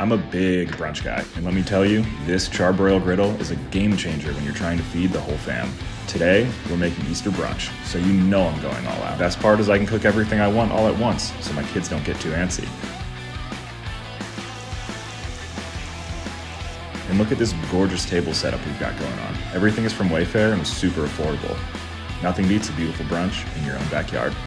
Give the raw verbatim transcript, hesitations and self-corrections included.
I'm a big brunch guy, and let me tell you, this Charbroil griddle is a game changer when you're trying to feed the whole fam. Today, we're making Easter brunch, so you know I'm going all out. Best part is I can cook everything I want all at once, so my kids don't get too antsy. And look at this gorgeous table setup we've got going on. Everything is from Wayfair and is super affordable. Nothing beats a beautiful brunch in your own backyard.